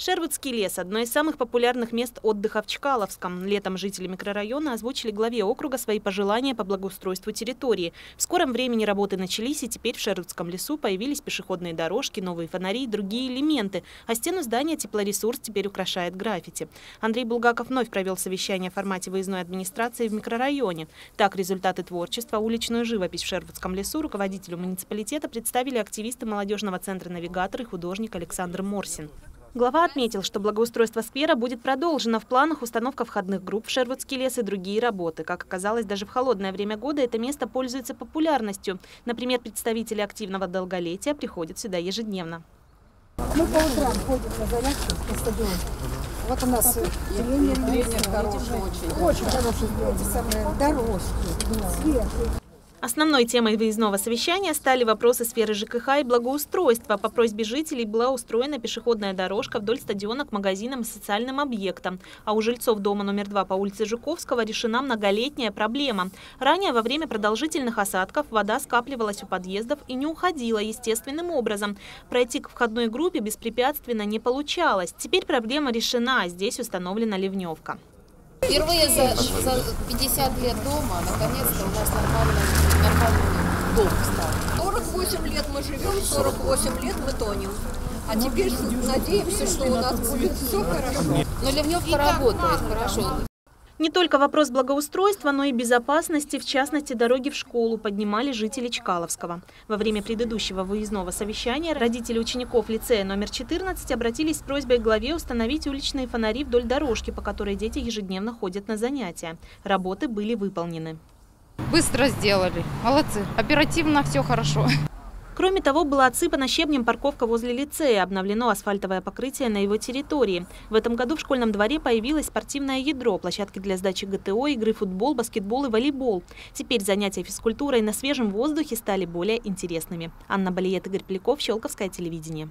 Шервудский лес – одно из самых популярных мест отдыха в Чкаловском. Летом жители микрорайона озвучили главе округа свои пожелания по благоустройству территории. В скором времени работы начались, и теперь в Шервудском лесу появились пешеходные дорожки, новые фонари и другие элементы. А стену здания теплоресурс теперь украшает граффити. Андрей Булгаков вновь провел совещание в формате выездной администрации в микрорайоне. Так, результаты творчества, уличную живопись в Шервудском лесу руководителю муниципалитета представили активисты молодежного центра «Навигатор» и художник Александр Морсин. Глава отметил, что благоустройство сквера будет продолжено. В планах установка входных групп в Шервудский лес и другие работы. Как оказалось, даже в холодное время года это место пользуется популярностью. Например, представители активного долголетия приходят сюда ежедневно. Мы по утрам ходим на зарядку на стадион. Вот у нас тренер хороший, очень хороший, дорожки, свет. Основной темой выездного совещания стали вопросы сферы ЖКХ и благоустройства. По просьбе жителей была устроена пешеходная дорожка вдоль стадиона к магазинам и социальным объектам. А у жильцов дома номер 2 по улице Жуковского решена многолетняя проблема. Ранее во время продолжительных осадков вода скапливалась у подъездов и не уходила естественным образом. Пройти к входной группе беспрепятственно не получалось. Теперь проблема решена, здесь установлена ливневка. Впервые за 50 лет дома, наконец-то, у нас нормальный дом стал. 48 лет мы живем, 48 лет мы тонем. А теперь надеемся, что у нас будет все хорошо. Но ливневка работает хорошо. Не только вопрос благоустройства, но и безопасности, в частности, дороги в школу, поднимали жители Чкаловского. Во время предыдущего выездного совещания родители учеников лицея номер 14 обратились с просьбой к главе установить уличные фонари вдоль дорожки, по которой дети ежедневно ходят на занятия. Работы были выполнены. Быстро сделали. Молодцы. Оперативно, все хорошо. Кроме того, была отсыпана щебнем парковка возле лицея, обновлено асфальтовое покрытие на его территории. В этом году в школьном дворе появилось спортивное ядро, площадки для сдачи ГТО, игры в футбол, баскетбол и волейбол. Теперь занятия физкультурой на свежем воздухе стали более интересными. Анна Балея, Игорь Плеков, Щёлковское телевидение.